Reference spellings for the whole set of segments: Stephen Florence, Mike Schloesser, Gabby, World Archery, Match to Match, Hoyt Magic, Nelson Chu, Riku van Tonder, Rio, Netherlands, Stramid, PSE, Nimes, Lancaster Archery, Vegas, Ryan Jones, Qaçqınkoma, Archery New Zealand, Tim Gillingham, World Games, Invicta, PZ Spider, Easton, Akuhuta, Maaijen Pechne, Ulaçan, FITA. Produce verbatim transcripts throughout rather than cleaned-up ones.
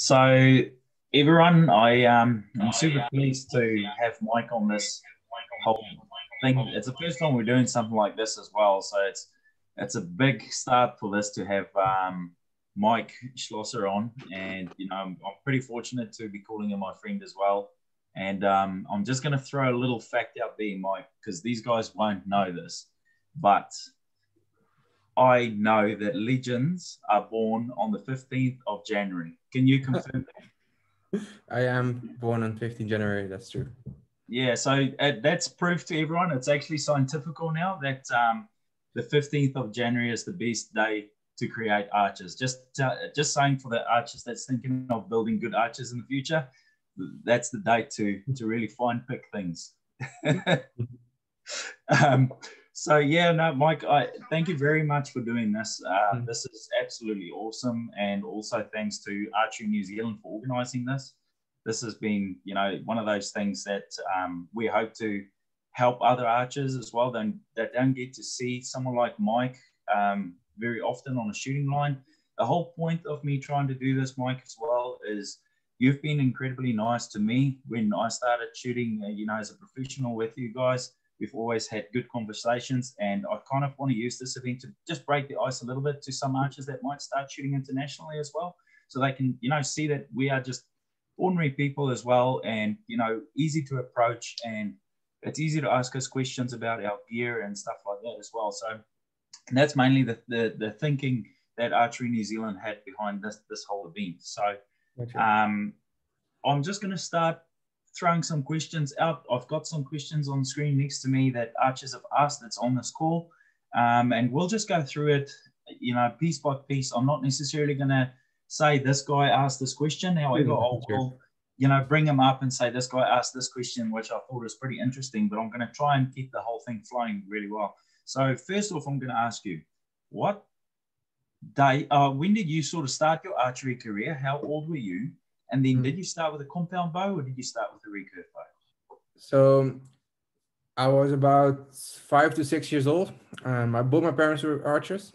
So everyone, I, um, I'm super pleased to have Mike on this whole thing. It's the first time we're doing something like this as well. So it's it's a big start for this to have um, Mike Schloesser on. And, you know, I'm, I'm pretty fortunate to be calling him my friend as well. And um, I'm just going to throw a little fact out there, Mike, because these guys won't know this. But I know that legends are born on the fifteenth of January. Can you confirm that? I am born on fifteenth of January. That's true. Yeah, so uh, that's proof to everyone. It's actually scientific now that um, the fifteenth of January is the best day to create archers. Just, uh, just saying for the archers that's thinking of building good archers in the future, that's the day to, to really fine pick things. um, So yeah, no, Mike, I thank you very much for doing this. Uh, this is absolutely awesome, and also thanks to Archery New Zealand for organising this. This has been, you know, one of those things that um, we hope to help other archers as well. They that don't get to see someone like Mike um, very often on a shooting line. The whole point of me trying to do this, Mike, as well, is you've been incredibly nice to me when I started shooting. You know, as a professional with you guys. We've always had good conversations, and I kind of want to use this event to just break the ice a little bit to some archers that might start shooting internationally as well, so they can, you know, see that we are just ordinary people as well, and, you know, easy to approach, and it's easy to ask us questions about our gear and stuff like that as well. So that's mainly the the, the thinking that Archery New Zealand had behind this this whole event. So okay. um, I'm just going to start throwing some questions out. I've got some questions on the screen next to me that archers have asked that's on this call, um, and we'll just go through it, you know, piece by piece. I'm not necessarily going to say this guy asked this question. However, I'll, I'll, you know, bring him up and say this guy asked this question, which I thought was pretty interesting, but I'm going to try and keep the whole thing flowing really well. So first off, I'm going to ask you, what day, uh, when did you sort of start your archery career? How old were you? And then did you start with a compound bow or did you start with a recurve bow? So I was about five to six years old. Um, I, both my parents were archers.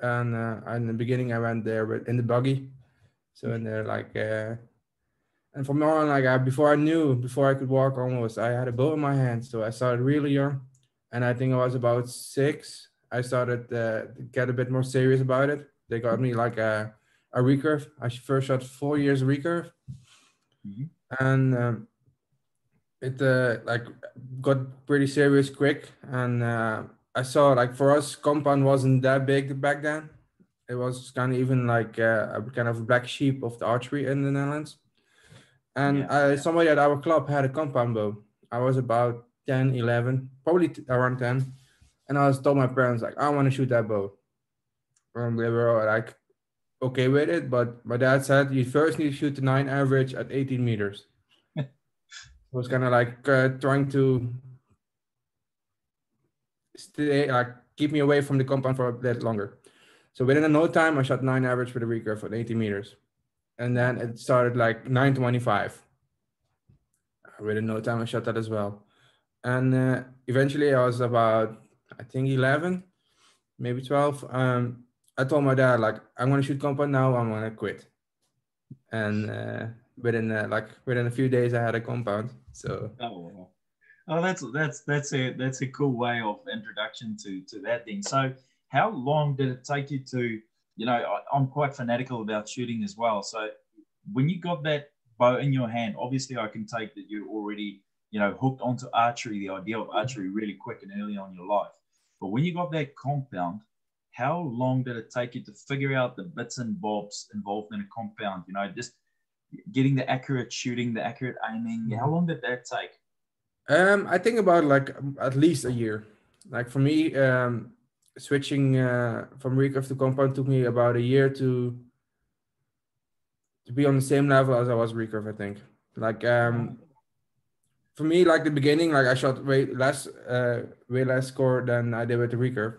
And uh, in the beginning, I went there with, in the buggy. So in there, like, uh, and from there on, like, I, before I knew, before I could walk almost, I had a bow in my hand. So I started really young. And I think I was about six. I started uh, to get a bit more serious about it. They got me like a... a recurve. I first shot four years recurve, mm-hmm. and um, it uh, like got pretty serious quick. And uh, I saw, like, for us, compound wasn't that big back then. It was kind of even like uh, a kind of black sheep of the archery in the Netherlands. And yeah. I, somebody at our club had a compound bow. I was about ten, eleven, probably around ten. And I was told my parents, like, I want to shoot that bow. And they were like, okay with it, but my dad said you first need to shoot the nine average at eighteen meters. It was kind of like uh, trying to stay, like, keep me away from the compound for a bit longer. So within no time, I shot nine average with a recurve at eighty meters, and then it started like nine twenty-five. Within no time, I shot that as well, and uh, eventually I was about, I think, eleven, maybe twelve. Um, I told my dad, like, I'm gonna shoot compound now. I'm gonna quit. And uh, within uh, like within a few days, I had a compound. So oh, oh that's that's that's a that's a cool way of introduction to to that thing. So how long did it take you to, you know, I, I'm quite fanatical about shooting as well. So when you got that bow in your hand, obviously I can take that you're already, you know, hooked onto archery, the idea of archery, really quick and early on in your life. But when you got that compound, how long did it take you to figure out the bits and bobs involved in a compound? You know, just getting the accurate shooting, the accurate aiming. How long did that take? Um, I think about, like, at least a year. Like, for me, um, switching uh, from recurve to compound took me about a year to to be on the same level as I was recurve, I think. Like, um, for me, like, the beginning, like, I shot way less, uh, way less score than I did with the recurve.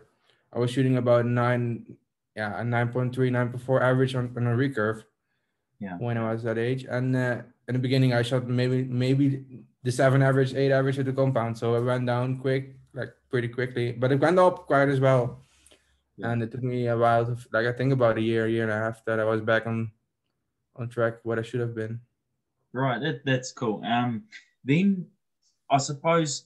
I was shooting about nine, yeah, a nine point three, nine point four average on, on a recurve, yeah, when I was that age. And uh, in the beginning, I shot maybe maybe the seven average, eight average at the compound. So it went down quick, like pretty quickly, but it went up quite as well. Yeah. And it took me a while, to, like I think about a year, year and a half that I was back on on track what I should have been. Right, that, that's cool. Um, then I suppose,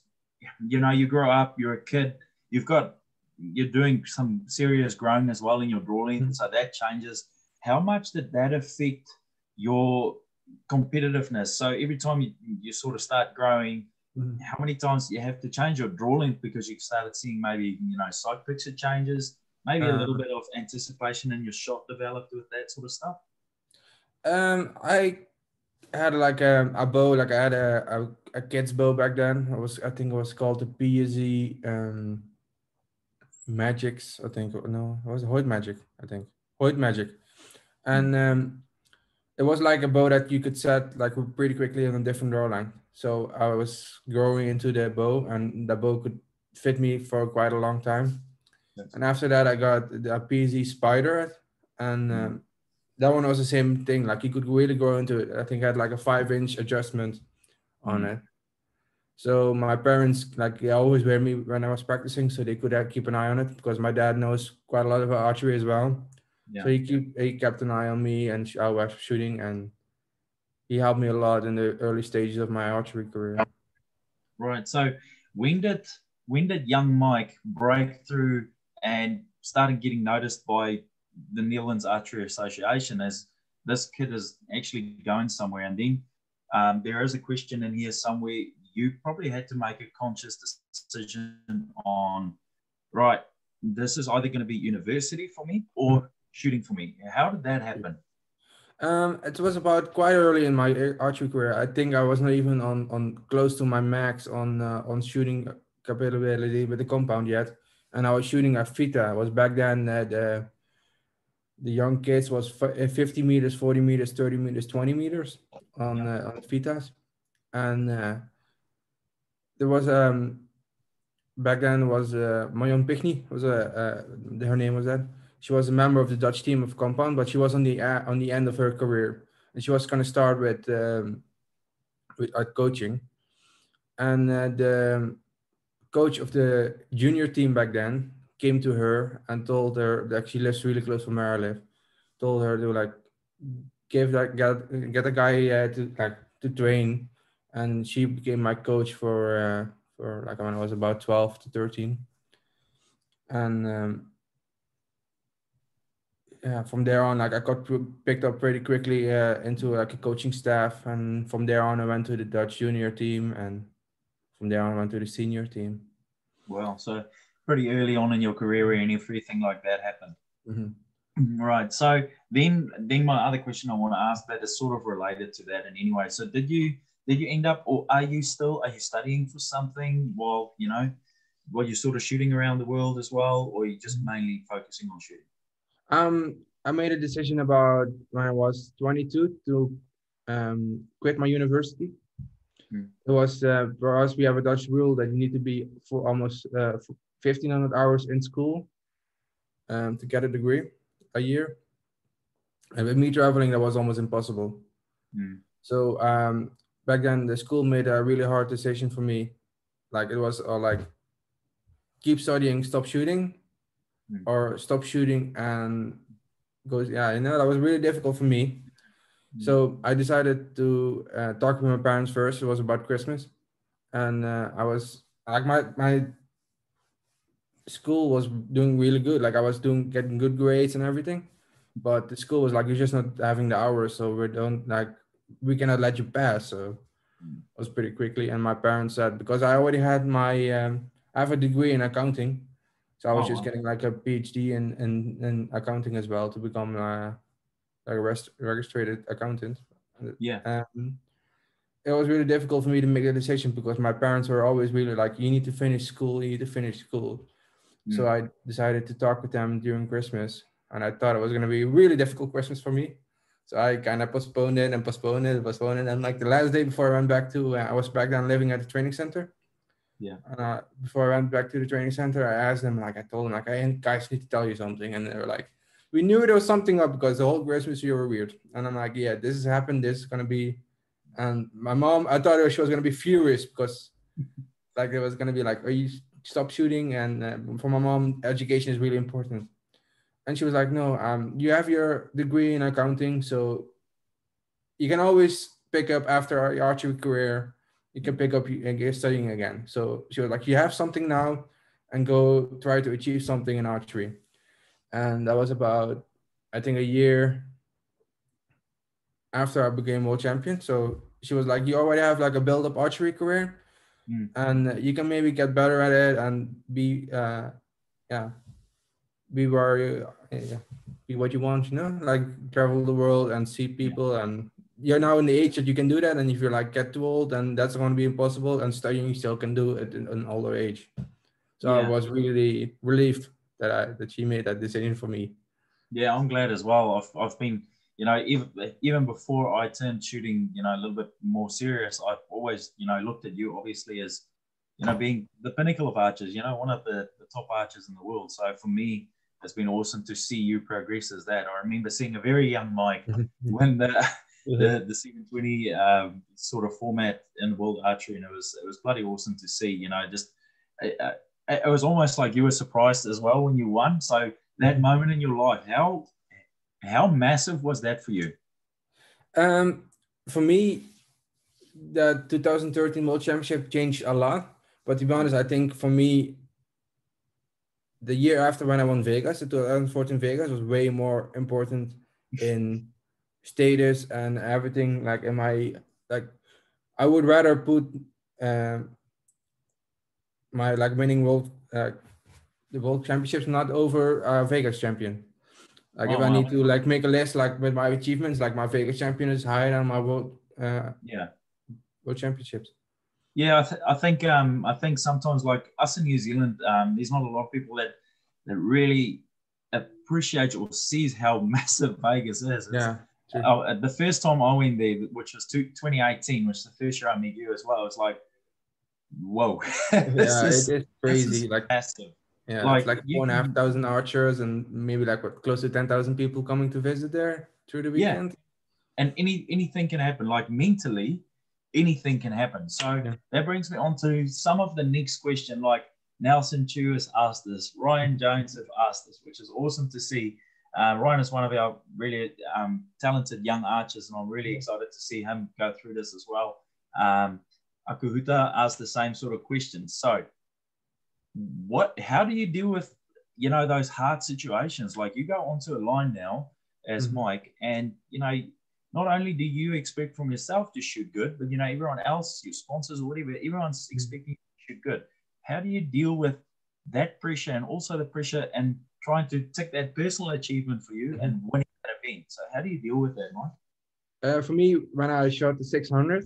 you know, you grow up, you're a kid, you've got, you're doing some serious growing as well in your drawing, mm-hmm. so that changes. How much did that affect your competitiveness? So every time you, you sort of start growing, mm-hmm. how many times do you have to change your draw length because you've started seeing maybe, you know, side picture changes, maybe um, a little bit of anticipation in your shot developed with that sort of stuff? Um, I had like a, a bow, like I had a, a, a kid's bow back then. It was, I think it was called the P S E um, Magics, I think. No, it was Hoyt Magic, I think. Hoyt Magic. And um, it was like a bow that you could set like pretty quickly on a different draw line. So I was growing into the bow, and the bow could fit me for quite a long time. That's and after that, I got the P Z Spider, and um, that one was the same thing. Like you could really grow into it. I think I had like a five-inch adjustment on it. So my parents, like they always were me when I was practicing, so they could uh, keep an eye on it, because my dad knows quite a lot about archery as well. Yeah. So he, keep, he kept an eye on me and I was shooting, and he helped me a lot in the early stages of my archery career. Right. So when did when did young Mike break through and started getting noticed by the Netherlands Archery Association as this kid is actually going somewhere? And then um, there is a question in here somewhere. You probably had to make a conscious decision on, right, this is either going to be university for me or shooting for me. How did that happen? Um, it was about quite early in my archery career. I think I was not even on, on close to my max on uh, on shooting capability with the compound yet, and I was shooting at FITA. It was back then that uh, the young kids was fifty meters, forty meters, thirty meters, twenty meters on yeah. uh, on FITAs, and uh, there was um back then was uh, Maaijen Pechne was a uh, her name was that. She was a member of the Dutch team of compound, but she was on the uh, on the end of her career, and she was going to start with um, with art coaching. And uh, the coach of the junior team back then came to her and told her that she lives really close from where I live. Told her to like give that get get a guy uh, to like to train, and she became my coach for uh, for like when I was about twelve to thirteen, and. Um, Yeah, from there on, like I got picked up pretty quickly uh, into like a coaching staff, and from there on, I went to the Dutch junior team, and from there on, I went to the senior team. Wow, so pretty early on in your career, and everything like that happened. Mm-hmm. Right. So then, then my other question I want to ask that is sort of related to that in any way. So did you did you end up, or are you still are you studying for something while you know while you're sort of shooting around the world as well, or are you just mainly focusing on shooting? Um, I made a decision about when I was twenty-two to um, quit my university. Mm. It was, uh, for us, we have a Dutch rule that you need to be for almost uh, for fifteen hundred hours in school um, to get a degree a year. And with me traveling, that was almost impossible. Mm. So um, back then, the school made a really hard decision for me. Like it was uh, like, keep studying, stop shooting. Or stop shooting and goes, yeah, you know, that was really difficult for me. Mm-hmm. So I decided to uh, talk with my parents first. It was about Christmas. And uh, I was like, my, my school was doing really good. Like I was doing, getting good grades and everything, but the school was like, you're just not having the hours. So we don't like, we cannot let you pass. So mm-hmm. it was pretty quickly. And my parents said, because I already had my, um, I have a degree in accounting. So I was oh, just getting like a PhD in, in, in accounting as well to become a, a rest, registered accountant. Yeah. Um, it was really difficult for me to make a decision because my parents were always really like, you need to finish school, you need to finish school. Mm. So I decided to talk with them during Christmas, and I thought it was going to be a really difficult Christmas for me. So I kind of postponed it and postponed it and postponed it. And like the last day before I went back to, uh, I was back then living at the training center. Yeah. Uh, before I went back to the training center, I asked them, like I told them, like, I guys need to tell you something. And they were like, we knew there was something up because the whole Christmas year were weird. And I'm like, yeah, this has happened. This is going to be. And my mom, I thought she was going to be furious because like it was going to be like, are you stop shooting? And uh, for my mom, education is really important. And she was like, no, um, you have your degree in accounting. So you can always pick up after your archery career, you can pick up and get studying again. So she was like, you have something now and go try to achieve something in archery. And that was about, I think, a year after I became world champion. So she was like, you already have like a build-up archery career, mm. and you can maybe get better at it and be, uh, yeah, be where you, yeah, be what you want, you know, like travel the world and see people. And you're now in the age that you can do that. And if you're like get too old, then that's going to be impossible. And studying, you still can do it in an older age. So yeah. I was really relieved that I that she made that decision for me. Yeah, I'm glad as well. I've I've been, you know, even even before I turned shooting, you know, a little bit more serious, I've always, you know, looked at you obviously as, you know, being the pinnacle of archers, you know, one of the, the top archers in the world. So for me, it's been awesome to see you progress as that. I remember seeing a very young Mike win the the, the seven twenty um, sort of format in world archery, and it was it was bloody awesome to see. You know, just uh, it was almost like you were surprised as well when you won. So that moment in your life, how how massive was that for you? Um, for me, the two thousand thirteen World Championship changed a lot. But to be honest, I think for me, the year after when I won Vegas, the two thousand fourteen Vegas was way more important in status and everything. Like, am I like, I would rather put uh, my like winning world, uh, the world championships not over uh, Vegas champion. Like oh, if I wow. need to like make a list, like with my achievements, like my Vegas champion is higher than my world, uh, yeah, world championships. Yeah, I, th I think um, I think sometimes like us in New Zealand, um, there's not a lot of people that that really appreciate or sees how massive Vegas is. It's, yeah. Uh, the first time I went there, which was two, twenty eighteen, which is the first year I met you as well, it's like, whoa, this yeah, is, it is crazy, this is like massive. Yeah, like, it's like four and a half thousand archers and maybe like what close to ten thousand people coming to visit there through the weekend. Yeah. And any anything can happen. Like mentally, anything can happen. So yeah. that brings me on to some of the next question. Like Nelson Chu has asked this, Ryan Jones have asked this, which is awesome to see. Uh, Ryan is one of our really um, talented young archers, and I'm really excited to see him go through this as well. Um, Akuhuta asked the same sort of question. So what, how do you deal with, you know, those hard situations? Like you go onto a line now as mm-hmm. Mike, and, you know, not only do you expect from yourself to shoot good, but, you know, everyone else, your sponsors or whatever, everyone's expecting you to shoot good. How do you deal with that pressure and also the pressure and trying to take that personal achievement for you and winning that event? So how do you deal with that, Mike? Uh, for me, when I shot the six hundred,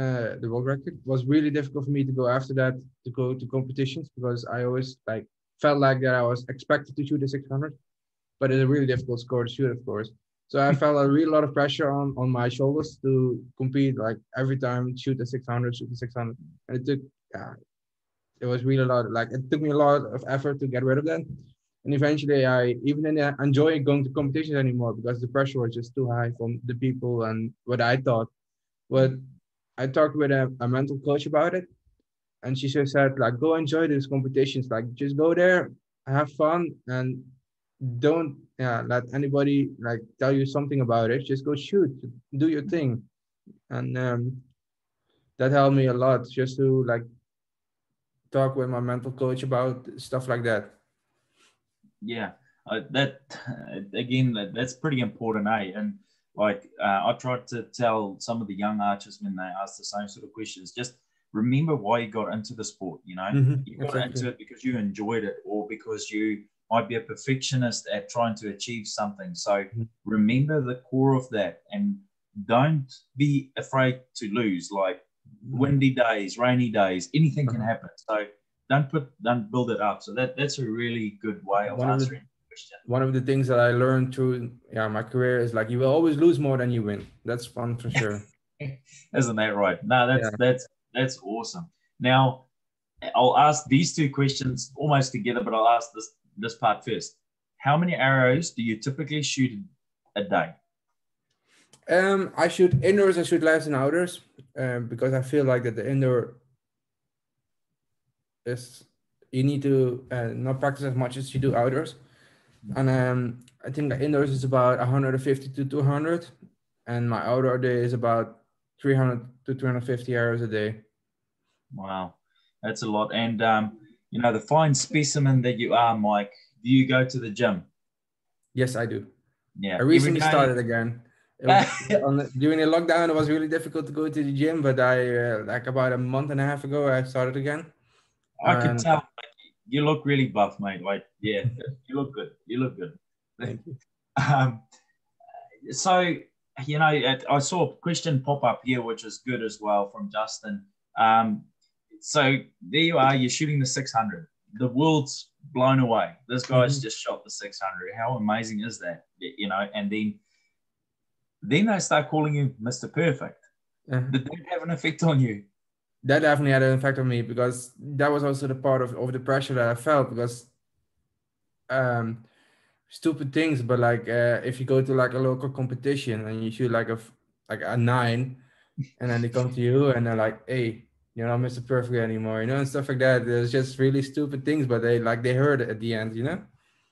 uh, the world record, it was really difficult for me to go after that, to go to competitions, because I always like felt like that I was expected to shoot the six hundred, but it's a really difficult score to shoot, of course. So I felt a real lot of pressure on, on my shoulders to compete, like every time, shoot the six hundred, shoot the six hundred. And it took, uh, it was really a lot, like it took me a lot of effort to get rid of that. And eventually I even didn't enjoy going to competitions anymore because the pressure was just too high from the people and what I thought. But I talked with a, a mental coach about it. And she just said, like, go enjoy these competitions. Like, just go there, have fun, and don't yeah, let anybody like tell you something about it. Just go shoot, do your thing. And um, that helped me a lot, just to like talk with my mental coach about stuff like that. Yeah, uh, that again, that, that's pretty important, eh? And like uh, I tried to tell some of the young archers when they ask the same sort of questions, just remember why you got into the sport, you know? Mm-hmm. You got exactly. into it because you enjoyed it or because you might be a perfectionist at trying to achieve something. So mm-hmm. remember the core of that and don't be afraid to lose. Like windy days, rainy days, anything mm-hmm. can happen. So don't put, don't build it up. So that, that's a really good way of one answering of the, the question. One of the things that I learned through yeah, my career is like, you will always lose more than you win. That's fun for sure. Isn't that right? No, that's, yeah. that's, that's awesome. Now I'll ask these two questions almost together, but I'll ask this, this part first. How many arrows do you typically shoot a day? Um, I shoot indoors. I shoot less than outdoors uh, because I feel like that the indoor is you need to uh, not practice as much as you do outdoors. And um, I think the indoors is about one hundred fifty to two hundred. and my outdoor day is about three hundred to two hundred fifty hours a day. Wow, that's a lot. And um, you know, the fine specimen that you are, Mike, do you go to the gym? Yes, I do. Yeah, I recently started again. It was, on the, during the lockdown, it was really difficult to go to the gym, but I uh, like about a month and a half ago, I started again. I can tell. Like, you look really buff, mate. Like, yeah, you look good. You look good. Thank you. Um, so, you know, I saw a question pop up here, which is good as well, from Justin. Um, so there you are. You're shooting the six hundred. The world's blown away. This guy's mm-hmm. just shot the six hundred. How amazing is that? You know, and then then they start calling you Mister Perfect. Mm-hmm. Did that have an effect on you? That definitely had an effect on me, because that was also the part of, of the pressure that I felt, because um, stupid things, but like uh, if you go to like a local competition and you shoot like a, like a nine, and then they come to you and they're like, hey, you're not Mister Perfect anymore, you know, and stuff like that. There's just really stupid things, but they like, they heard it at the end, you know?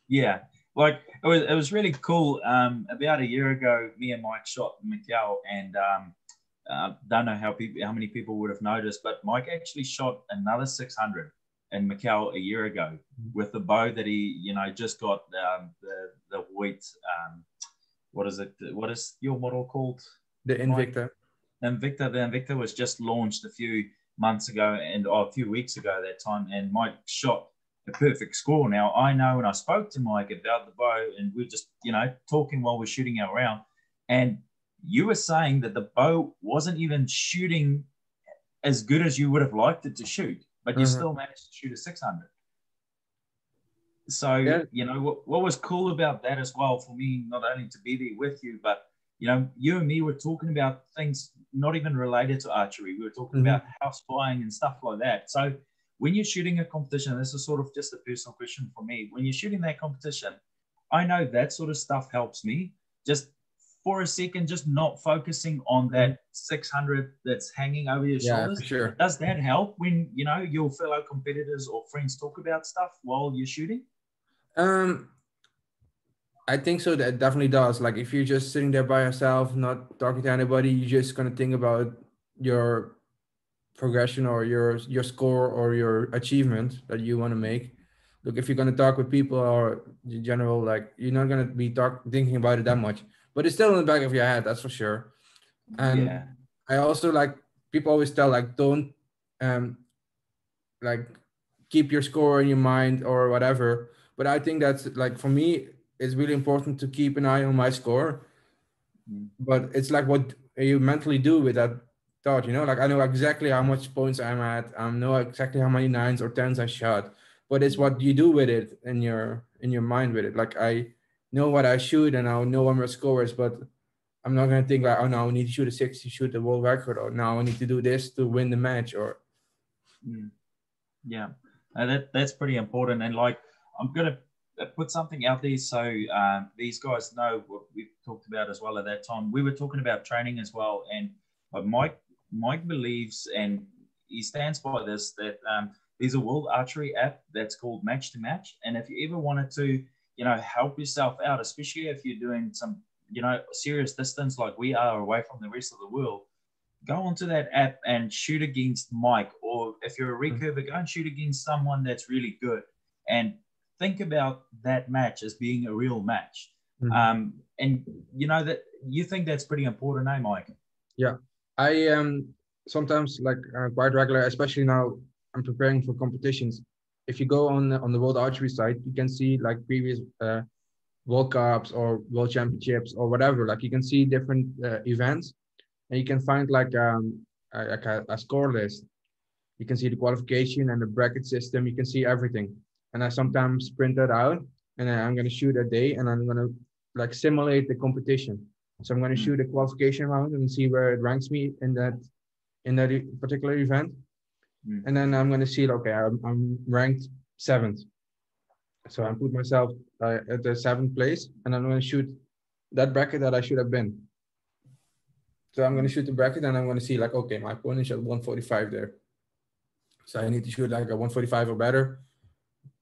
Yeah. Like it was, it was really cool. Um, about a year ago, me and Mike shot Miguel, and um, uh, don't know how people, how many people would have noticed, but Mike actually shot another six hundred in Miguel a year ago with the bow that he, you know, just got um, the the Hoyt. Um, what is it? What is your model called? The Invicta. Invicta. The Invicta was just launched a few months ago and oh, a few weeks ago that time, and Mike shot a perfect score. Now, I know when I spoke to Mike about the bow, and we we're just, you know, talking while we're shooting our round, and you were saying that the bow wasn't even shooting as good as you would have liked it to shoot, but you mm-hmm. still managed to shoot a six hundred. So, yeah. you know, what, what was cool about that as well for me, not only to be there with you, but, you know, you and me were talking about things not even related to archery. We were talking mm-hmm. about house buying and stuff like that. So when you're shooting a competition, this is sort of just a personal question for me. When you're shooting that competition, I know that sort of stuff helps me just for a second, just not focusing on that six hundred that's hanging over your yeah, shoulders. Sure. Does that help when, you know, your fellow competitors or friends talk about stuff while you're shooting? Um, I think so. That definitely does. Like if you're just sitting there by yourself, not talking to anybody, you're just going to think about your progression or your your score or your achievement that you want to make. Look, if you're going to talk with people or in general, like you're not going to be talk, thinking about it that much, but it's still in the back of your head, that's for sure. And yeah. I also like, people always tell like, don't um, like keep your score in your mind or whatever. But I think that's like, for me, it's really important to keep an eye on my score, but it's like what you mentally do with that thought, you know, like I know exactly how much points I'm at. I know exactly how many nines or tens I shot, but it's what you do with it in your in your mind with it. Like I know what I shoot and I know what my score is, but I'm not gonna think like, oh no, I need to shoot a six to shoot the world record, or now I need to do this to win the match, or yeah, uh, that that's pretty important. And like I'm gonna put something out there so um, these guys know what we've talked about as well. At that time, we were talking about training as well, and but Mike. Mike believes, and he stands by this, that um, there's a World Archery app that's called Match to Match. And if you ever wanted to, you know, help yourself out, especially if you're doing some, you know, serious distance like we are away from the rest of the world, go onto that app and shoot against Mike. Or if you're a recurver, go and shoot against someone that's really good. And think about that match as being a real match. Mm-hmm. Um, and, you know, that you think that's pretty important, eh, Mike? Yeah. I am um, sometimes like uh, quite regular, especially now I'm preparing for competitions. If you go on on the World Archery site, you can see like previous uh, World Cups or World Championships or whatever. Like you can see different uh, events, and you can find like um, a, like a, a score list. You can see the qualification and the bracket system. You can see everything. And I sometimes print that out, and I'm gonna shoot a day, and I'm gonna like simulate the competition. So I'm going to shoot a qualification round and see where it ranks me in that in that particular event. Mm. And then I'm going to see, okay, I'm, I'm ranked seventh. So I put myself uh, at the seventh place, and I'm going to shoot that bracket that I should have been. So I'm going to shoot the bracket, and I'm going to see like, okay, my opponent shot one forty-five there. So I need to shoot like a one forty-five or better,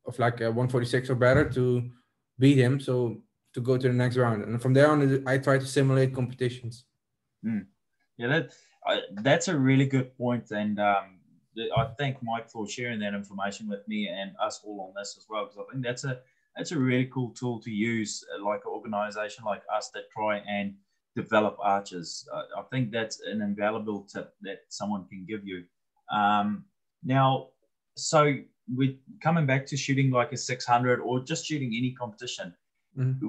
of like a one forty-six or better to beat him. So to go to the next round. And from there on, I try to simulate competitions. Mm. Yeah, that, I, that's a really good point. And um, I thank Mike for sharing that information with me and us all on this as well, because I think that's a that's a really cool tool to use, like an organization like us that try and develop archers. I, I think that's an invaluable tip that someone can give you. Um, now, so we're coming back to shooting like a six hundred or just shooting any competition. Mm-hmm.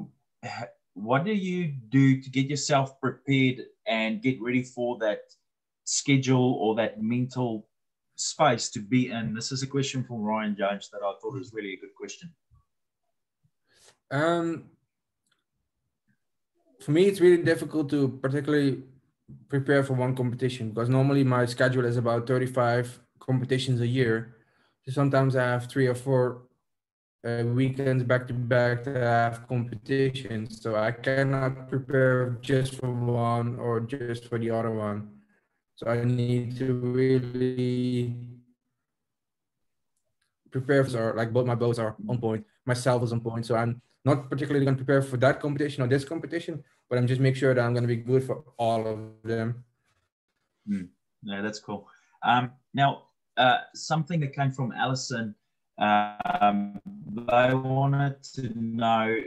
What do you do to get yourself prepared and get ready for that schedule or that mental space to be in? This is a question from Ryan Jones that I thought was really a good question. Um, for me, it's really difficult to particularly prepare for one competition, because normally my schedule is about thirty-five competitions a year. So sometimes I have three or four uh, weekends back to back that I have competitions. So I cannot prepare just for one or just for the other one. So I need to really prepare for, like, both my bows are on point, myself is on point. So I'm not particularly going to prepare for that competition or this competition, but I'm just make sure that I'm going to be good for all of them. Mm. Yeah, that's cool. Um, now, uh, something that came from Alison, um, they wanted to know,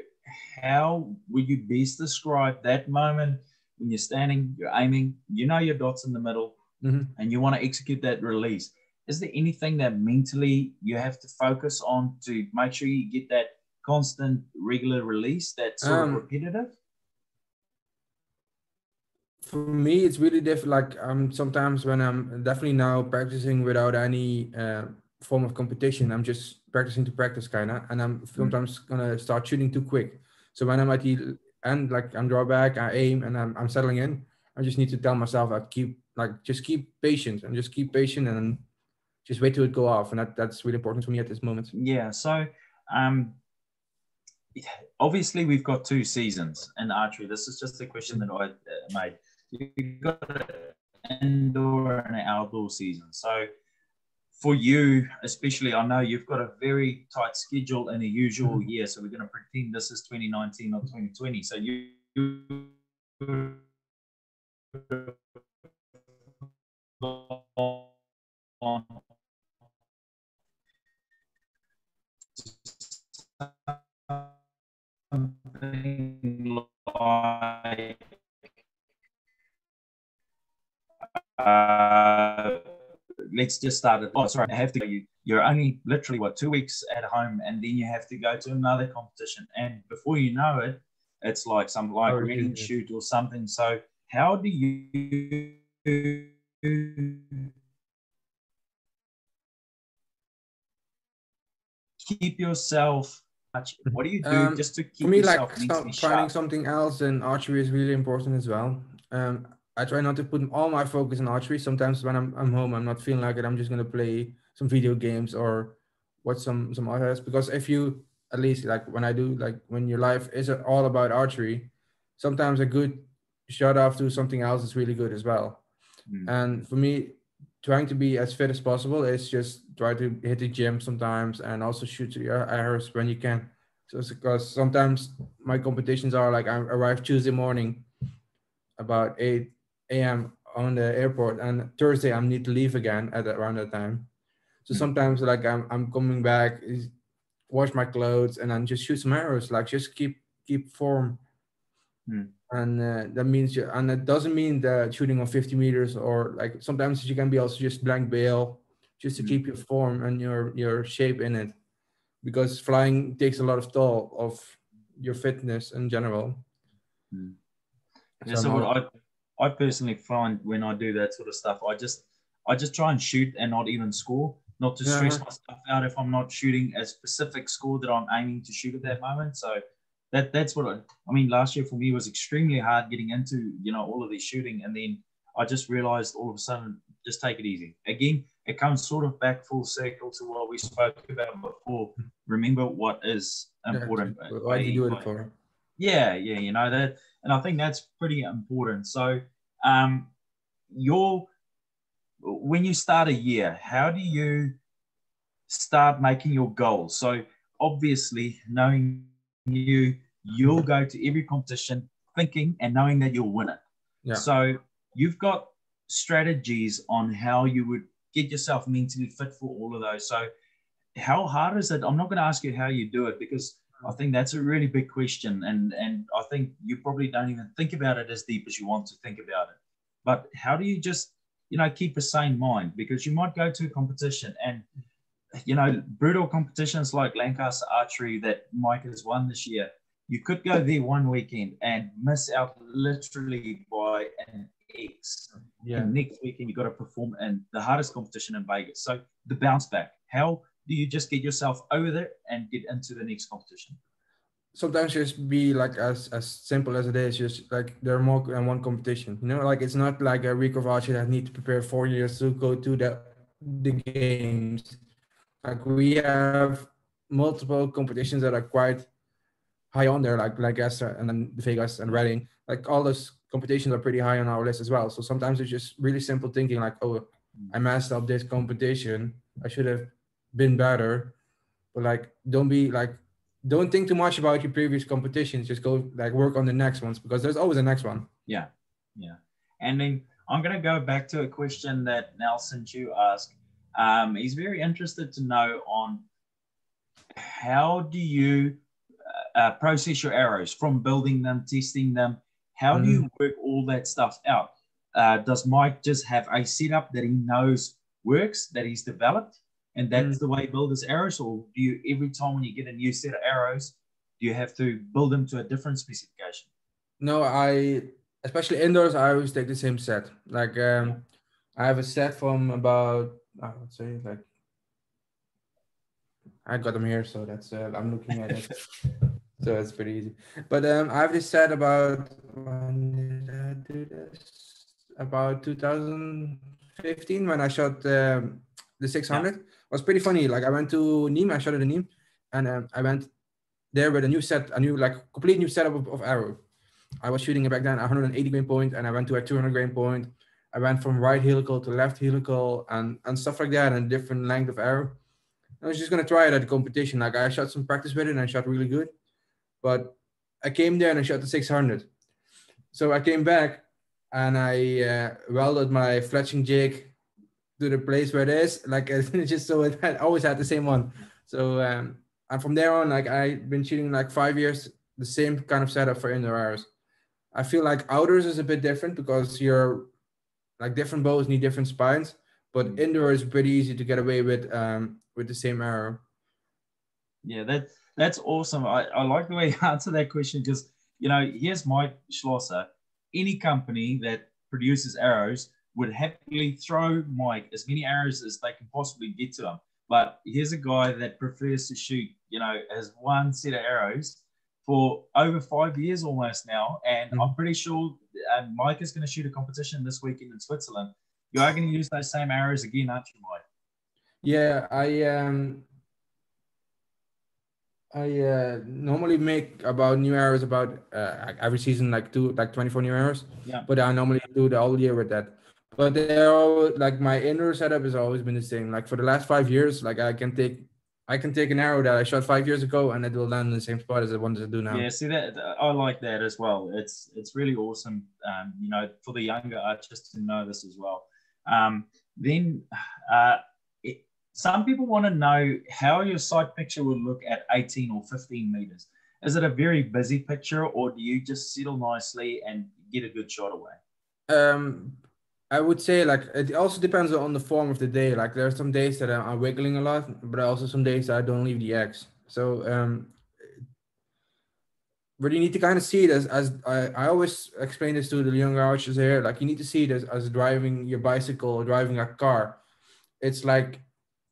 how would you best describe that moment when you're standing, you're aiming, you know your dot's in the middle, mm-hmm. and you want to execute that release? Is there anything that mentally you have to focus on to make sure you get that constant, regular release that's sort um, of repetitive? For me, it's really different. Like, I'm um, sometimes when I'm definitely now practicing without any uh, form of competition, I'm just practicing to practice kind of, and I'm sometimes mm-hmm. going to start shooting too quick. So when I'm at the end, like, I'm draw back, I aim, and I'm, I'm settling in, I just need to tell myself, I keep, like, just keep patient and just keep patient and just wait till it go off. And that, that's really important for me at this moment. Yeah. So um, obviously we've got two seasons in archery. This is just a question that I made. You've got an indoor and an outdoor season. So for you, especially, I know you've got a very tight schedule in a usual mm-hmm. year. So we're going to pretend this is twenty nineteen or twenty twenty. So you, you something like uh, let's just start it. Oh, sorry, I have to go. You, you're only literally what two weeks at home, and then you have to go to another competition, and before you know it, it's like some like oh, reading yeah. shoot or something. So how do you keep yourself? What do you do um, just to keep for me, yourself like, so, finding something else in archery is really important as well. Um, I try not to put all my focus in archery. Sometimes when I'm, I'm home, I'm not feeling like it. I'm just going to play some video games or watch some some others. Because if you, at least like when I do, like when your life isn't all about archery, sometimes a good shot off to something else is really good as well. Mm. And for me, trying to be as fit as possible is just try to hit the gym sometimes and also shoot to your arrows when you can. So it's because sometimes my competitions are like, I arrive Tuesday morning about eight a m on the airport, and Thursday I need to leave again at around that time. So sometimes like I'm, I'm coming back, wash my clothes, and then just shoot some arrows, like just keep, keep form. Hmm. And uh, that means, you, and it doesn't mean that shooting on fifty meters or like sometimes you can be also just blank bail, just to mm-hmm. keep your form and your, your shape in it, because flying takes a lot of toll of your fitness in general. Mm. Yeah, so, so what I, I personally find when I do that sort of stuff, I just, I just try and shoot and not even score, not to stress yeah. myself out if I'm not shooting a specific score that I'm aiming to shoot at that moment. So That, that's what I, I mean, last year for me was extremely hard getting into, you know, all of this shooting. And then I just realized all of a sudden, just take it easy. Again, it comes sort of back full circle to what we spoke about before. Remember what is important. Yeah, why do you do it for? Yeah, yeah, you know that. And I think that's pretty important. So um, your, when you start a year, how do you start making your goals? So obviously knowing you, you'll go to every competition thinking and knowing that you'll win it. Yeah. So you've got strategies on how you would get yourself mentally fit for all of those. So how hard is it? I'm not going to ask you how you do it, because I think that's a really big question. And, and I think you probably don't even think about it as deep as you want to think about it. But how do you just, you know, keep a sane mind? Because you might go to a competition and, you know, brutal competitions like Lancaster Archery that Mike has won this year, you could go there one weekend and miss out literally by an X. Yeah. And next weekend, you've got to perform in the hardest competition in Vegas. So the bounce back, how do you just get yourself over there and get into the next competition? Sometimes just be like as, as simple as it is, just like there are more than one competition, you know, like it's not like a week of archery that need to prepare four years to go to the, the games. Like we have multiple competitions that are quite high on there, like Lancaster and then Vegas and Reading, like all those competitions are pretty high on our list as well. So sometimes it's just really simple thinking like, oh, I messed up this competition. I should have been better, but like, don't be like, don't think too much about your previous competitions. Just go like work on the next ones, because there's always a next one. Yeah. Yeah. And then I'm going to go back to a question that Nelson Chu asked. Um, he's very interested to know on how do you uh, process your arrows from building them, testing them? How mm. do you work all that stuff out? Uh, does Mike just have a setup that he knows works, that he's developed? And that's the way you build his arrows, or do you, every time when you get a new set of arrows, do you have to build them to a different specification? No, I, especially indoors, I always take the same set. Like um, I have a set from about, I would say like, I got them here. So that's, uh, I'm looking at it. So it's pretty easy. But um, I have this set about, when did I do this? About two thousand fifteen when I shot um, the six hundred. Yeah. Was pretty funny. Like I went to Nimes, I shot at Nimes, and um, I went there with a new set, a new like complete new setup of, of arrow. I was shooting it back then, one hundred eighty grain point, and I went to a two hundred grain point. I went from right helical to left helical and and stuff like that, and different length of arrow. I was just gonna try it at the competition. Like I shot some practice with it, and I shot really good. But I came there and I shot the six hundred. So I came back and I uh, welded my fletching jig to the place where it is, like just so it had, always had the same one. So um, and from there on, like I've been shooting like five years the same kind of setup for indoor arrows. I feel like outdoors is a bit different because you're like different bows need different spines, but indoor is pretty easy to get away with um, with the same arrow. Yeah, that that's awesome. I, I like the way you answer that question because you know here's Mike Schlosser, any company that produces arrows would happily throw Mike as many arrows as they can possibly get to him. But here's a guy that prefers to shoot, you know, as one set of arrows for over five years almost now. And mm-hmm. I'm pretty sure uh, Mike is going to shoot a competition this weekend in Switzerland. You are going to use those same arrows again, aren't you, Mike? Yeah, I um, I uh, normally make about new arrows about uh, every season, like two, like twenty-four new arrows. Yeah. But I normally do the whole year with that. But they're all, like my indoor setup has always been the same. Like for the last five years, like I can take, I can take an arrow that I shot five years ago and it will land in the same spot as the ones I do now. Yeah, see that I like that as well. It's it's really awesome, um, you know, for the younger artists to know this as well. Um, then uh, it, some people want to know how your sight picture will look at eighteen or fifteen meters. Is it a very busy picture, or do you just settle nicely and get a good shot away? Um. I would say like it also depends on the form of the day. Like there are some days that I'm wiggling a lot, but also some days that I don't leave the X. So, um, but you need to kind of see it as, as I, I always explain this to the younger archers here. Like you need to see it as, as driving your bicycle or driving a car. It's like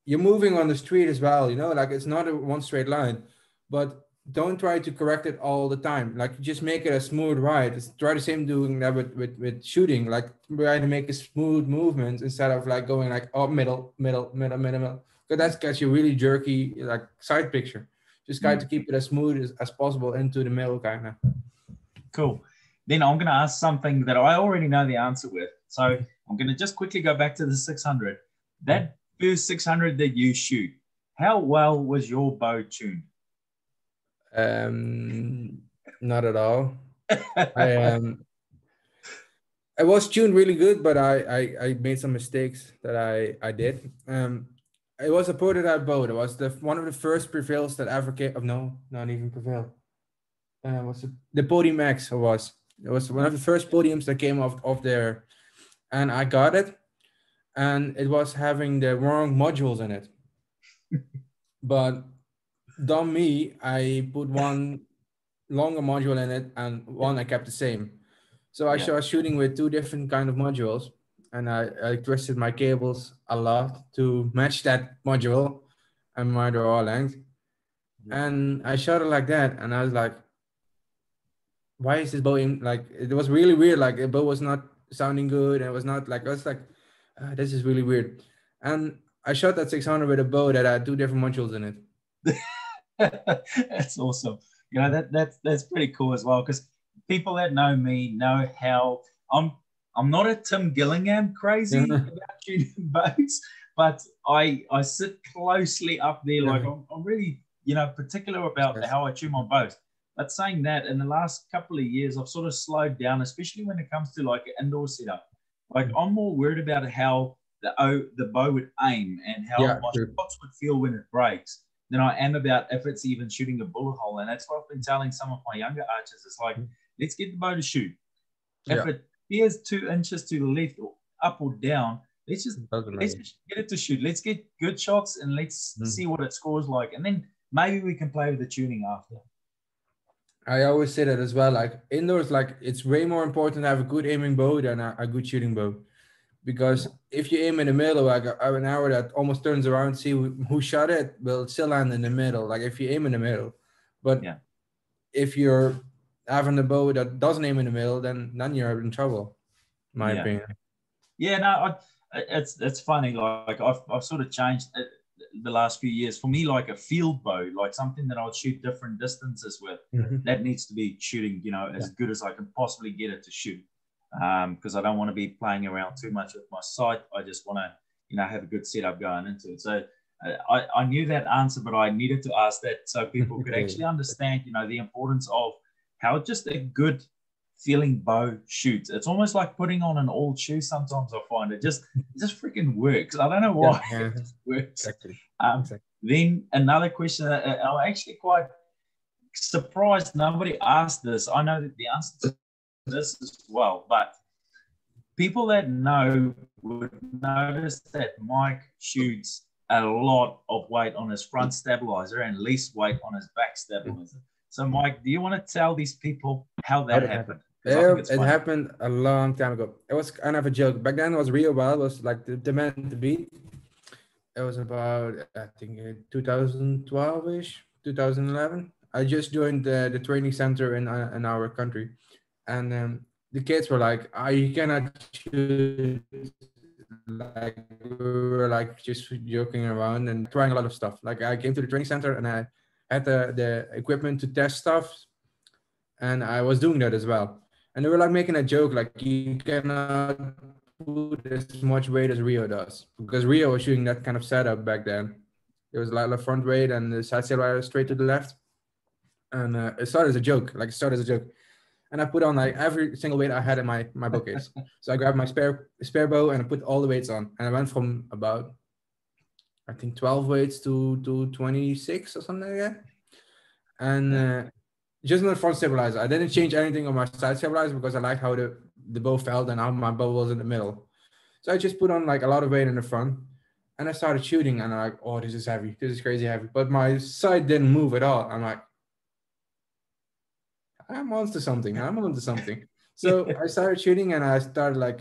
you're moving on the street as well, you know, like it's not a one straight line, but don't try to correct it all the time. Like just make it a smooth ride. It's try the same doing that with, with, with shooting, like try to make a smooth movement instead of like going like, oh, middle, middle, middle, middle, middle. Because that's gets you really jerky, like side picture. Just try mm. to keep it as smooth as, as possible into the middle kind of. Cool. Then I'm going to ask something that I already know the answer with. So I'm going to just quickly go back to the six hundred. That first six hundred that you shoot, how well was your bow tuned? Um, not at all. I um, I was tuned really good, but I, I, I made some mistakes that I, I did. Um, it was a prototype boat. It was the one of the first prevails that ever came. Oh, no, not even prevail. Uh, was it? The Podium X. It was. It was one of the first podiums that came off of there, and I got it, and it was having the wrong modules in it. But dumb me, I put one longer module in it and one I kept the same. So I yeah. was shooting with two different kind of modules, and I, I twisted my cables a lot to match that module and my draw length. Yeah. And I shot it like that, and I was like, why is this bow in, like, it was really weird. Like, the bow was not sounding good. And it was not like, I was like, oh, this is really weird. And I shot that six hundred with a bow that had two different modules in it. That's awesome. You know, that, that's, that's pretty cool as well. Cause people that know me know how I'm, I'm not a Tim Gillingham crazy yeah. about shooting bows, but I, I sit closely up there. Yeah. Like I'm, I'm really, you know, particular about yes. how I tune my bows. But saying that, in the last couple of years, I've sort of slowed down, especially when it comes to like an indoor setup. Like I'm more worried about how the o, the bow would aim and how yeah, my shots would feel when it breaks than I am about if it's even shooting a bullet hole. And that's what I've been telling some of my younger archers. It's like, let's get the bow to shoot. If yeah. it veers two inches to the left or up or down, let's just, let's just get it to shoot. Let's get good shots and let's mm. see what it scores like. And then maybe we can play with the tuning after. I always say that as well, like indoors, like it's way more important to have a good aiming bow than a, a good shooting bow. Because if you aim in the middle, like a, an arrow that almost turns around, see who, who shot it, will still land in the middle. Like if you aim in the middle, but yeah. if you're having a bow that doesn't aim in the middle, then then you're in trouble, in my yeah. opinion. Yeah, no, I, it's, it's funny. Like I've, I've sort of changed it the last few years. For me, like a field bow, like something that I'll shoot different distances with, mm-hmm. that needs to be shooting, you know, as yeah. good as I can possibly get it to shoot, um because I don't want to be playing around too much with my sight. I just want to, you know, have a good setup going into it. So uh, I, I knew that answer, but I needed to ask that so people could actually understand, you know, the importance of how just a good feeling bow shoots. It's almost like putting on an old shoe. Sometimes I find it just it just freaking works. I don't know why. Yeah, yeah. It just works. Exactly. Um, exactly. Then another question. Uh, I'm actually quite surprised nobody asked this. I know that the answer to this as well, but people that know would notice that Mike shoots a lot of weight on his front stabilizer and least weight on his back stabilizer. So Mike, do you want to tell these people how that happened? Yeah, it funny. happened a long time ago. It was kind of a joke. Back then it was Rio Wild, it was like the, the man to beat. It was about, I think, twenty twelve-ish, twenty eleven. I just joined the, the training center in, uh, in our country. And um, the kids were like, oh, you cannot shoot. Like, we were like just joking around and trying a lot of stuff. Like I came to the training center and I had the, the equipment to test stuff. And I was doing that as well. And they were like making a joke, like you cannot put as much weight as Rio does. Because Rio was shooting that kind of setup back then. It was like the front weight and the side saddle straight to the left. And uh, it started as a joke, like it started as a joke. And I put on like every single weight I had in my, my bookcase. So I grabbed my spare, spare bow and I put all the weights on. And I went from about, I think twelve weights to, to twenty-six or something like that. And uh, just not front stabilizer. I didn't change anything on my side stabilizer because I liked how the, the bow felt and how my bow was in the middle. So I just put on like a lot of weight in the front and I started shooting and I'm like, oh, this is heavy. This is crazy heavy. But my side didn't move at all. I'm like, I'm onto something. I'm onto something. So I started shooting and I started like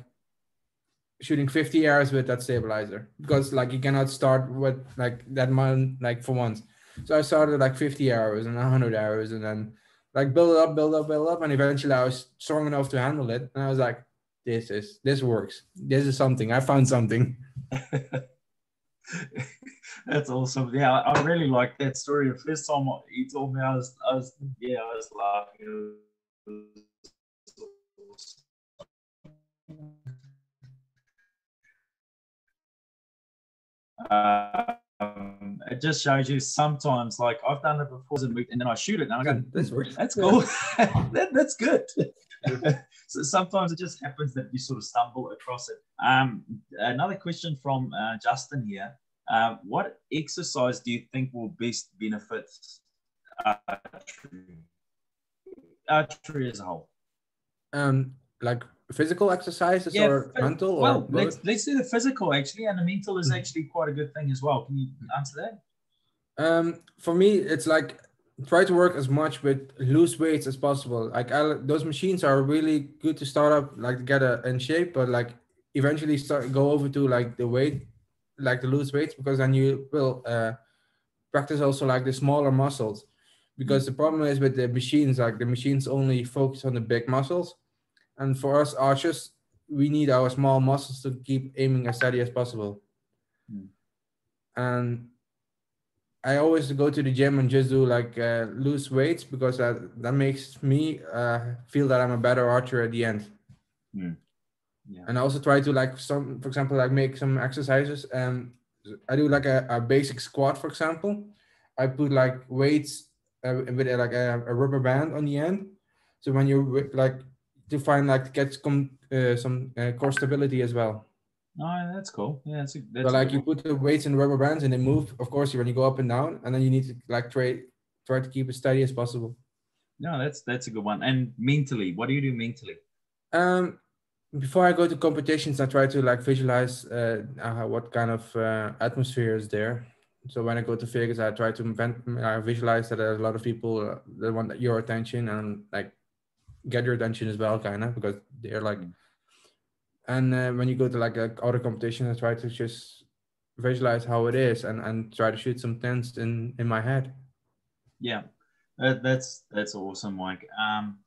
shooting fifty arrows with that stabilizer because like you cannot start with like that month, like for once. So I started like fifty arrows and one hundred arrows and then like build up, build up, build up. And eventually I was strong enough to handle it. And I was like, this is, this works. This is something. I found something. That's awesome. Yeah, I really like that story. The first time he told me, I was, I was, yeah, I was laughing. Um, it just shows you sometimes, like I've done it before and then I shoot it and I go, that's, that's cool. Yeah. that, that's good. So sometimes it just happens that you sort of stumble across it. Um, another question from uh, Justin here. Uh, what exercise do you think will best benefit archery, archery as a whole? Um, like physical exercises yeah, or mental? Well, or let's, let's do the physical actually, and the mental is actually quite a good thing as well. Can you answer that? Um, for me, it's like try to work as much with loose weights as possible. Like I, those machines are really good to start up, like to get a, in shape, but like eventually start go over to like the weight, like the loose weights, because then you will uh, practice also like the smaller muscles. Because the problem is with the machines, like the machines only focus on the big muscles. And for us archers, we need our small muscles to keep aiming as steady as possible. Mm. And I always go to the gym and just do like uh, loose weights, because that, that makes me uh, feel that I'm a better archer at the end. Mm. Yeah. And I also try to like some, for example, like make some exercises. Um, I do like a, a basic squat, for example. I put like weights uh, with uh, like a, a rubber band on the end. So when you like, to find like get some uh, some uh, core stability as well. Oh, that's cool. Yeah, that's, a, that's so, like cool. You put the weights in rubber bands and they move. Of course, when you go up and down, and then you need to like try try to keep as steady as possible. No, that's that's a good one. And mentally, what do you do mentally? Um, before I go to competitions, I try to like visualize uh, uh, what kind of uh, atmosphere is there. So when I go to Vegas, I try to invent, I visualize that there's a lot of people that want your attention and like. Get your attention as well, kind of, because they're like, and uh, when you go to like a other competition, I try to just visualize how it is and and try to shoot some tents in in my head. Yeah, uh, that's that's awesome, Mike. Um,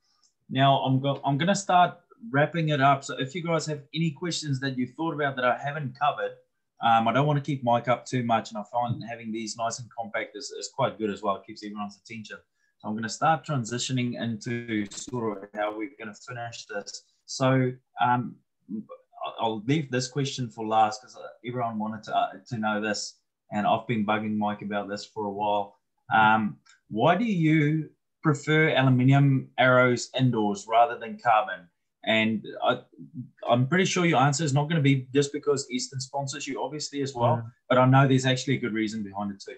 now I'm go I'm gonna start wrapping it up. So if you guys have any questions that you thought about that I haven't covered, um, I don't want to keep Mike up too much, and I find having these nice and compact is is quite good as well. It keeps everyone's attention. I'm going to start transitioning into sort of how we're going to finish this. So um, I'll leave this question for last because everyone wanted to, uh, to know this, and I've been bugging Mike about this for a while. Um, why do you prefer aluminium arrows indoors rather than carbon? And I, I'm pretty sure your answer is not going to be just because Easton sponsors you, obviously, as well, yeah. But I know there's actually a good reason behind it too.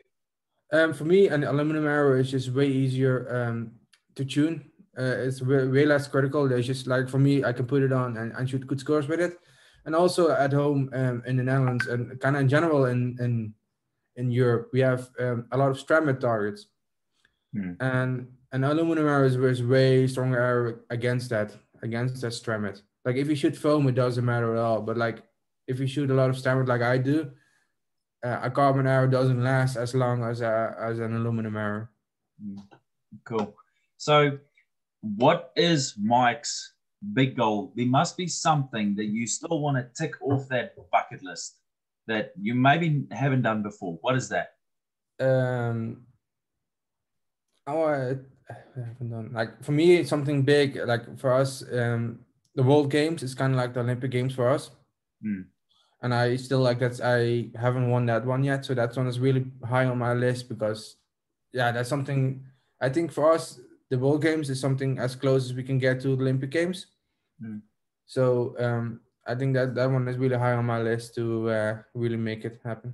Um, for me, an aluminum arrow is just way easier um, to tune. Uh, it's way, way less critical. There's just like, for me, I can put it on and, and shoot good scores with it. And also at home um, in the Netherlands and kind of in general in, in, in Europe, we have um, a lot of Stramid targets. Hmm. And an aluminum arrow is, is way stronger arrow against that, against that Stramid. Like if you shoot foam, it doesn't matter at all. But like if you shoot a lot of Stramid like I do, Uh, a carbon arrow doesn't last as long as a, as an aluminum arrow. Cool. So what is Mike's big goal? There must be something that you still want to tick off that bucket list that you maybe haven't done before. What is that? Um, oh, I, I haven't done. Like for me, it's something big. Like for us, um, the World Games is kind of like the Olympic Games for us. Mm. And I still like that's I haven't won that one yet. So that one is really high on my list because, yeah, that's something I think for us, the World Games is something as close as we can get to the Olympic Games. Mm. So um, I think that that one is really high on my list to uh, really make it happen.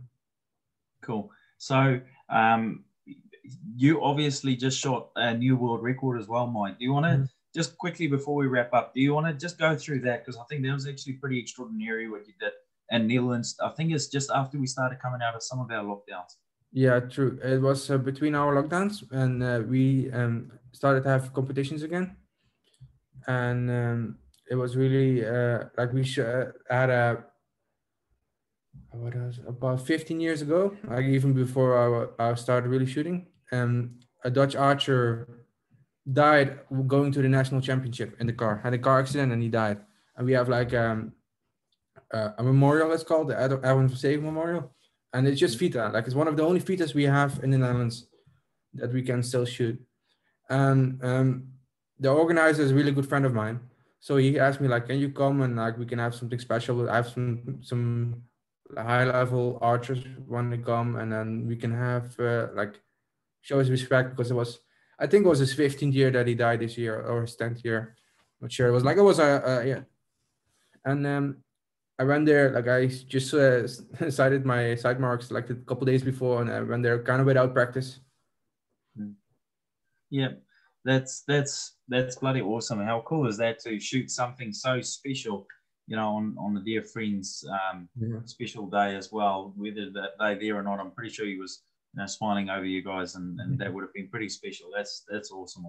Cool. So um, you obviously just shot a new world record as well, Mike. Do you want to mm-hmm. just quickly before we wrap up, do you want to just go through that? Because I think that was actually pretty extraordinary what you did. And Netherlands, I think it's just after we started coming out of some of our lockdowns. Yeah, true. It was uh, between our lockdowns and uh, we um, started to have competitions again. And um, it was really uh, like we sh had a, what else, about fifteen years ago, like even before I, I started really shooting, um, a Dutch archer died going to the national championship in the car, had a car accident and he died. And we have like, um, Uh, a memorial, it's called the Save Memorial, and it's just FITA. Like it's one of the only FITAs we have in the Netherlands that we can still shoot. And um, the organizer is a really good friend of mine, so he asked me like, "Can you come and like we can have something special? I have some some high level archers want to come, and then we can have uh, like show his respect because it was I think it was his fifteenth year that he died this year or his tenth year." not sure. It was like it was a, a yeah. And um, I went there, like I just uh, sighted my sight marks like a couple days before, and I went there kind of without practice. Yeah, that's that's that's bloody awesome. And how cool is that to shoot something so special, you know, on, on the dear friend's um, yeah. special day as well, whether that they're there or not. I'm pretty sure he was, you know, smiling over you guys, and, and that would have been pretty special. That's that's awesome.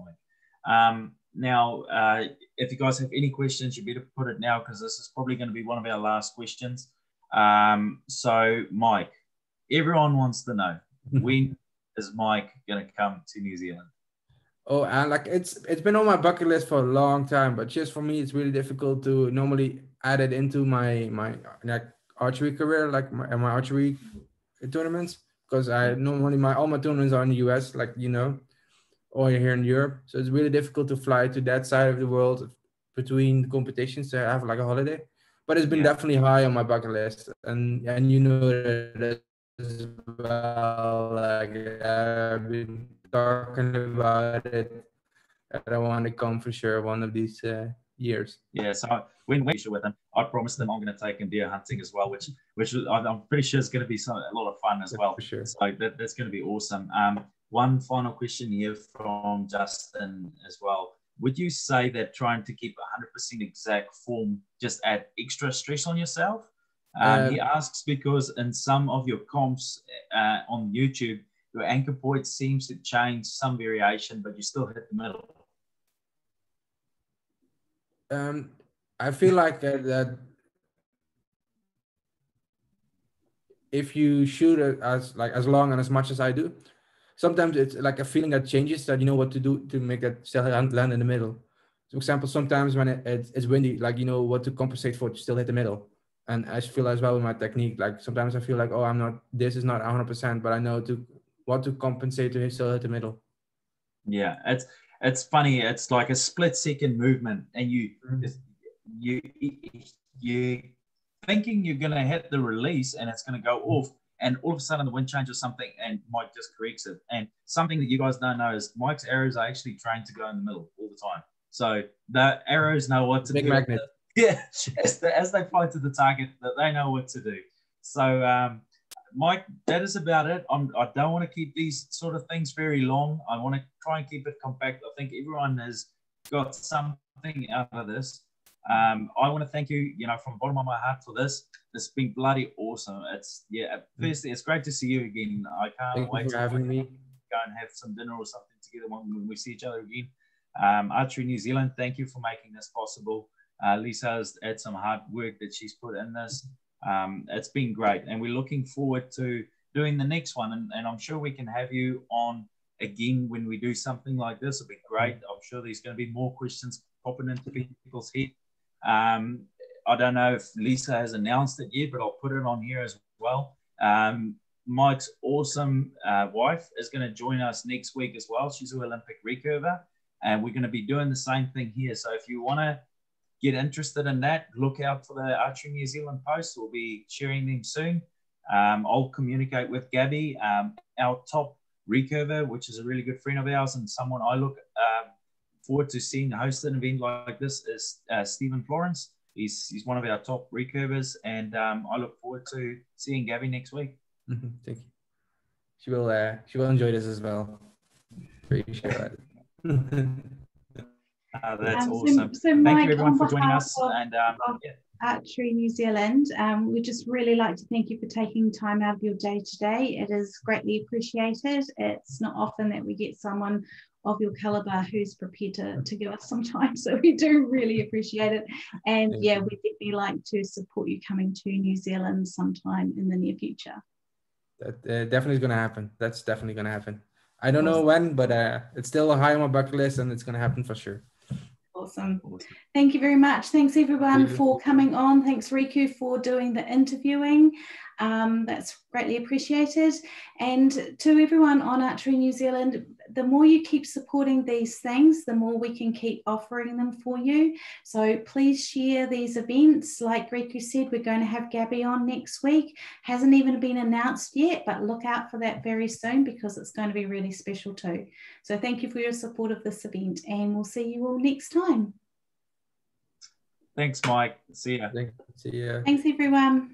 Um, now, uh, if you guys have any questions, you better put it now, because this is probably going to be one of our last questions. Um, so, Mike, everyone wants to know, when is Mike going to come to New Zealand? Oh, and like it's it's been on my bucket list for a long time, but just for me, it's really difficult to normally add it into my my like archery career, like my, my archery tournaments, because I normally my all my tournaments are in the U S, like you know. Or here in Europe, so it's really difficult to fly to that side of the world between competitions to have like a holiday. But it's been yeah. definitely high on my bucket list, and and you know that as well. Like I've been talking about it, I want to come for sure one of these uh, years. Yeah, so when we with him, I promised them I'm going to take him deer hunting as well, which which I'm pretty sure is going to be some, a lot of fun as yeah, well. For sure. So that, that's going to be awesome. Um, One final question here from Justin as well. Would you say that trying to keep one hundred percent exact form just add extra stress on yourself? Um, um, he asks because in some of your comps uh, on YouTube, your anchor point seems to change some variation, but you still hit the middle. Um, I feel like that, that if you shoot as like as long and as much as I do, sometimes it's like a feeling that changes that you know what to do to make that still land in the middle. For example, sometimes when it, it's, it's windy, like you know what to compensate for to still hit the middle. And I feel as well with my technique, like sometimes I feel like, oh, I'm not, this is not one hundred percent, but I know to what to compensate to still hit the middle. Yeah, it's it's funny. It's like a split second movement, and you mm-hmm. you you thinking you're gonna hit the release and it's gonna go off. And all of a sudden the wind changes something and Mike just corrects it. And something that you guys don't know is Mike's arrows are actually trained to go in the middle all the time. So the arrows know what to Big do. Magnet. Yeah, as, the, as they fly to the target, they know what to do. So, um, Mike, that is about it. I'm, I don't want to keep these sort of things very long. I want to try and keep it compact. I think everyone has got something out of this. Um, I want to thank you, you know, from the bottom of my heart for this. It's been bloody awesome. It's, yeah, firstly, it's great to see you again. I can't thank wait to having me. Go and have some dinner or something together when we see each other again. Um, Archery New Zealand, thank you for making this possible. Uh, Lisa's had some hard work that she's put in this. Um, it's been great. And we're looking forward to doing the next one. And, and I'm sure we can have you on again when we do something like this. It'll be great. I'm sure there's going to be more questions popping into people's heads. Um, I don't know if Lisa has announced it yet, but I'll put it on here as well. Um, Mike's awesome uh, wife is going to join us next week as well. She's an Olympic recurver, and we're going to be doing the same thing here. So if you want to get interested in that, look out for the Archery New Zealand posts. We'll be sharing them soon. Um, I'll communicate with Gabby, um, our top recurver, which is a really good friend of ours and someone I look um, forward to seeing host an event like this is uh, Stephen Florence. He's, he's one of our top recurvers, and um, I look forward to seeing Gabby next week. Mm-hmm. Thank you. She will, uh, she will enjoy this as well. Pretty sure that. uh, that's um, awesome. So, so Thank Mike, you everyone for joining us. Of, and um, yeah. Archery New Zealand, um, we just really like to thank you for taking time out of your day today. It is greatly appreciated. It's not often that we get someone of your caliber who's prepared to, to give us some time, so we do really appreciate it. And yeah, we'd definitely like to support you coming to New Zealand sometime in the near future. That uh, definitely is going to happen. That's definitely going to happen. I don't awesome. know when, but uh, it's still high on my bucket list, and it's going to happen for sure. Awesome. awesome. Thank you very much. Thanks everyone Thank for coming on. Thanks Riku for doing the interviewing. Um, that's greatly appreciated. And to everyone on Archery New Zealand, the more you keep supporting these things, the more we can keep offering them for you. So please share these events. Like Riku said, we're going to have Gabby on next week. Hasn't even been announced yet, but look out for that very soon, because it's going to be really special too. So thank you for your support of this event, and we'll see you all next time. Thanks, Mike. See ya. Thanks, see ya. Thanks, everyone.